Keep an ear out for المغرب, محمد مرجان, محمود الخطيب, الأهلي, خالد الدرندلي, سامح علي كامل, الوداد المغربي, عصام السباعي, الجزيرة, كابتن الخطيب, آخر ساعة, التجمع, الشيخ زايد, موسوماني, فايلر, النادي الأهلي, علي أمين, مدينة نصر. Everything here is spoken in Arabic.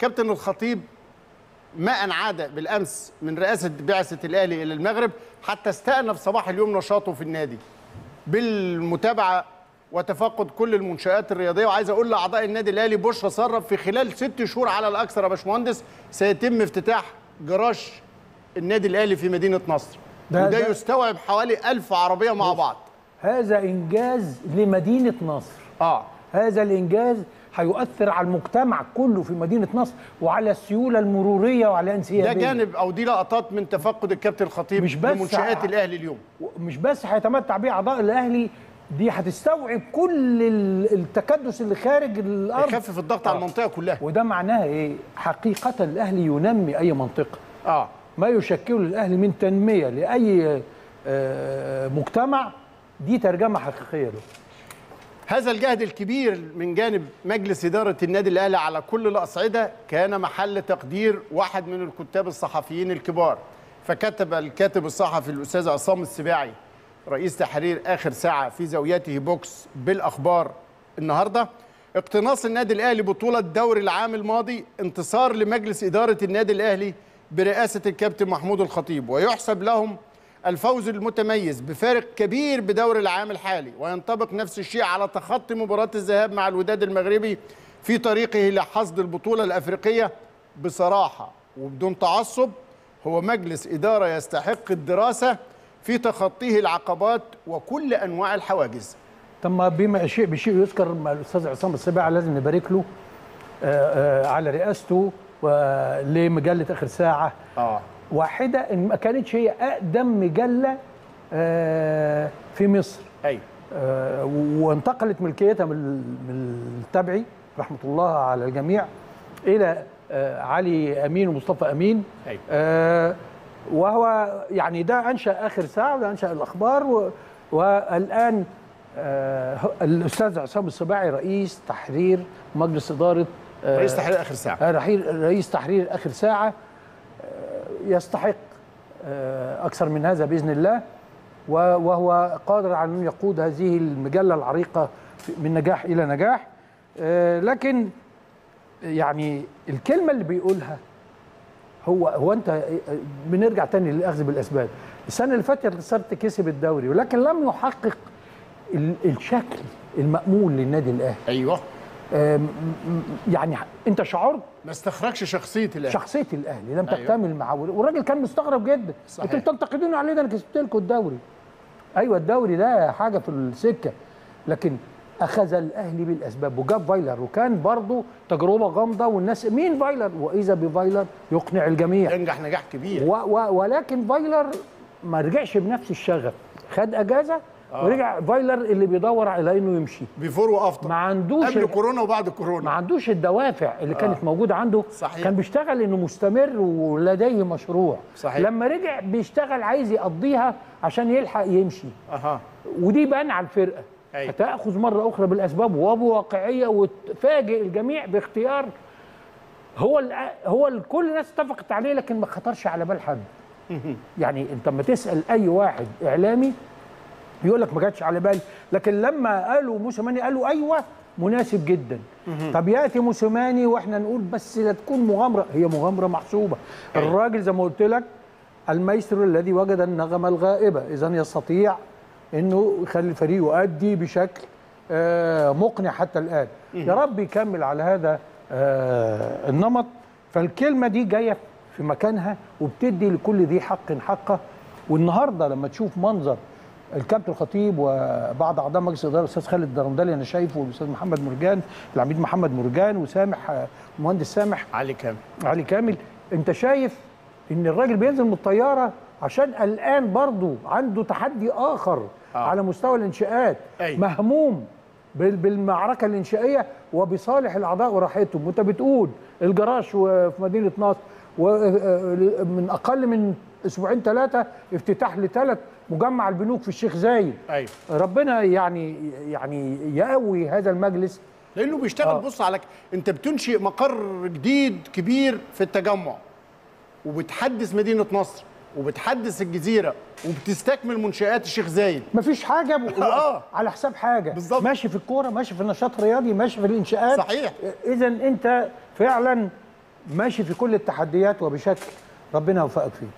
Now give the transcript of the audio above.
كابتن الخطيب ما أن عاد بالأمس من رئاسة بعثة الأهلي إلى المغرب حتى استأنف صباح اليوم نشاطه في النادي بالمتابعة وتفقد كل المنشآت الرياضية. وعايز أقول لأعضاء النادي الأهلي بشرى سرب في خلال 6 شهور على الأكثر يا باشمهندس سيتم افتتاح جراج النادي الأهلي في مدينة نصر، وده يستوعب حوالي 1000 عربية مع بعض. هذا إنجاز لمدينة نصر. هذا الإنجاز هيؤثر على المجتمع كله في مدينة نصر وعلى السيولة المرورية وعلى الانسيابية. ده جانب أو دي لقطات من تفقد الكابتن الخطيب لمنشآت الأهلي اليوم. مش بس هيتمتع بيه أعضاء الأهلي، دي هتستوعب كل التكدس اللي خارج الأرض، يخفف الضغط على المنطقة كلها. وده معناها إيه؟ حقيقة الأهلي ينمي أي منطقة. ما يشكل الأهلي من تنمية لأي مجتمع دي ترجمة حقيقية له. هذا الجهد الكبير من جانب مجلس إدارة النادي الأهلي على كل الأصعدة كان محل تقدير واحد من الكتاب الصحفيين الكبار، فكتب الكاتب الصحفي الأستاذ عصام السباعي رئيس تحرير آخر ساعة في زاويته بوكس بالأخبار النهاردة: اقتناص النادي الأهلي بطولة الدوري العام الماضي انتصار لمجلس إدارة النادي الأهلي برئاسة الكابتن محمود الخطيب، ويحسب لهم الفوز المتميز بفارق كبير بدور العام الحالي، وينطبق نفس الشيء على تخطي مباراة الذهاب مع الوداد المغربي في طريقه إلى حصد البطولة الأفريقية. بصراحة وبدون تعصب هو مجلس إدارة يستحق الدراسة في تخطيه العقبات وكل أنواع الحواجز. تم بما شيء بشيء يذكر الأستاذ عصام السباعي، لازم نبارك له على رئاسته لمجلة آخر ساعة. واحدة ما كانتش هي أقدم مجلة في مصر، أيوة، وانتقلت ملكيتها من التبعي رحمة الله على الجميع إلى علي أمين ومصطفى أمين، أيوة. وهو يعني ده أنشأ آخر ساعة وده أنشأ الأخبار، والآن الأستاذ عصام السباعي رئيس تحرير مجلس إدارة رئيس تحرير آخر ساعة. رئيس تحرير آخر ساعة يستحق أكثر من هذا بإذن الله، وهو قادر على أن يقود هذه المجلة العريقة من نجاح إلى نجاح. لكن يعني الكلمة اللي بيقولها هو أنت بنرجع تاني للأخذ بالأسباب. السنة اللي فاتت صرت كسب الدوري ولكن لم يحقق الشكل المأمول للنادي الأهلي. أيوه، يعني انت شعرت ما استخرجش شخصيه الاهلي لم تكتمل معاه، والراجل كان مستغرب جدا. انتوا بتنتقدوني عليه، ده انا كسبت لكم الدوري. ايوه الدوري ده حاجه في السكه، لكن اخذ الاهلي بالاسباب وجاب فايلر، وكان برضه تجربه غامضه والناس مين فايلر، واذا بفايلر يقنع الجميع، ينجح نجاح كبير، ولكن فايلر ما رجعش بنفس الشغف، خد اجازه. ورجع فايلر اللي بيدور على انه يمشي بيفور وافضل، ما عندوش قبل كورونا وبعد كورونا، ما عندوش الدوافع اللي كانت موجوده عنده. صحيح. كان بيشتغل انه مستمر ولديه مشروع. صحيح. لما رجع بيشتغل عايز يقضيها عشان يلحق يمشي. ودي بان على الفرقه. أيوة. هتاخذ مره اخرى بالاسباب وبواقعيه وتفاجئ الجميع باختيار هو كل الناس اتفقت عليه لكن ما خطرش على بال حد. يعني انت لما تسال اي واحد اعلامي يقول لك ما جاتش على بالي، لكن لما قالوا موسوماني قالوا ايوه مناسب جدا. طب ياتي موسوماني واحنا نقول بس لا تكون مغامره، هي مغامره محسوبه. الراجل زي ما قلت لك الميسر الذي وجد النغمه الغائبه، اذا يستطيع انه يخلي الفريق يؤدي بشكل مقنع حتى الان. يا رب يكمل على هذا النمط. فالكلمه دي جايه في مكانها وبتدي لكل ذي حق حقه. والنهارده لما تشوف منظر الكابتن الخطيب وبعض اعضاء مجلس الاداره، الاستاذ خالد الدرندلي انا شايفه، والاستاذ محمد مرجان، العميد محمد مرجان، وسامح المهندس سامح علي كامل، انت شايف ان الراجل بينزل من الطياره عشان قلقان برضه، عنده تحدي اخر على مستوى الانشاءات. مهموم بالمعركه الانشائيه وبصالح الاعضاء وراحتهم. وانت بتقول الجراج في مدينه نصر، ومن اقل من 2-3 أسابيع افتتاح ل3 مجمع البنوك في الشيخ زايد. أيوة. ربنا يعني يقوي هذا المجلس لانه بيشتغل. بص عليك، انت بتنشئ مقر جديد كبير في التجمع، وبتحدث مدينه نصر، وبتحدث الجزيره، وبتستكمل منشآت الشيخ زايد. مفيش حاجه على حساب حاجه. بالزبط. ماشي في الكوره، ماشي في النشاط الرياضي، ماشي في الانشاءات. صحيح. اذا انت فعلا ماشي في كل التحديات وبشكل ربنا يوفقك فيه.